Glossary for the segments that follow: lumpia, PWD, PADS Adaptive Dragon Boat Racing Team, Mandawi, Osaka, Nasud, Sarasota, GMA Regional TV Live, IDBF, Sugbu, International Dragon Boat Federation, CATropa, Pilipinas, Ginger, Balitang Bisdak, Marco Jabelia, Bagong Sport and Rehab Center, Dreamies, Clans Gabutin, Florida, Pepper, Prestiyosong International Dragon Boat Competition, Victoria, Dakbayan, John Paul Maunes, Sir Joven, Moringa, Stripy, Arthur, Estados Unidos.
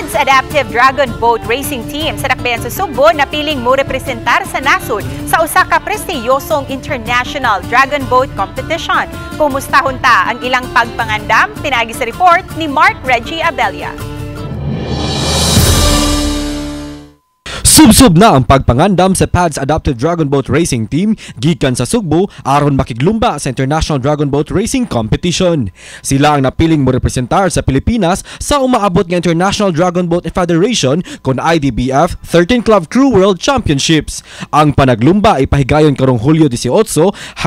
PADS Adaptive Dragon Boat Racing Team sa Dakbayan sa Sugbu na piling mo representar sa Nasud sa Osaka Prestiyosong International Dragon Boat Competition. Kumusta hunta ang ilang pagpangandam? Pinagi sa report ni Marco Jabelia. Subsub na ang pagpangandam sa PADS Adaptive Dragon Boat Racing Team gikan sa Sugbu aron makiglumba sa International Dragon Boat Racing Competition. Sila ang napiling mo representar sa Pilipinas sa umaabot ng International Dragon Boat Federation kon IDBF 13 Club Crew World Championships. Ang panaglumba ay pahigayon karong Hulyo 18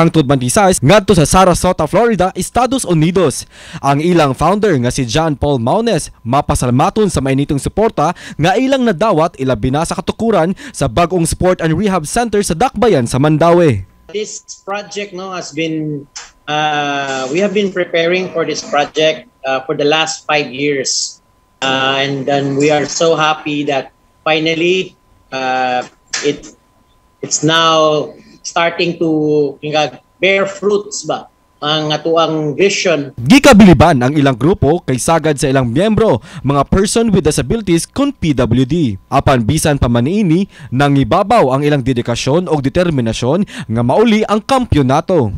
hangtod man 16 ngadto sa Sarasota, Florida, Estados Unidos. Ang ilang founder nga si John Paul Maunes mapasalmaton sa mainitong suporta nga ilang nadawat ilabi na sa katukuran sa Bagong Sport and Rehab Center sa Dakbayan sa Mandawi. This project has been we have been preparing for this project for the last 5 years, and then we are so happy that finally it's now starting to bear fruits ba ang atuang vision. Gikabiliban ang ilang grupo kay sagad sa ilang miyembro, mga person with disabilities kon PWD. Apan bisan pa man ini, nangibabaw ang ilang dedikasyon o determinasyon nga mauli ang kampyonato.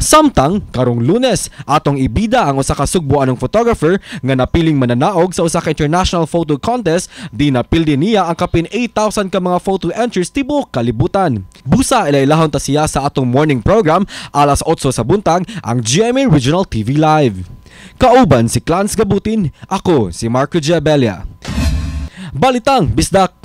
Samtang, karong Lunes, atong ibida ang usa ka Sugbuanong photographer nga napiling mananaog sa usa ka International Photo Contest. Di napildi niya ang kapin 8,000 ka mga photo entries tibuok kalibutan. Busa ilailahon ta siya sa atong morning program alas 8 sa buntag ang GMA Regional TV Live. Kauban si Clans Gabutin, ako si Marco Jabelia. Balitang Bisdak.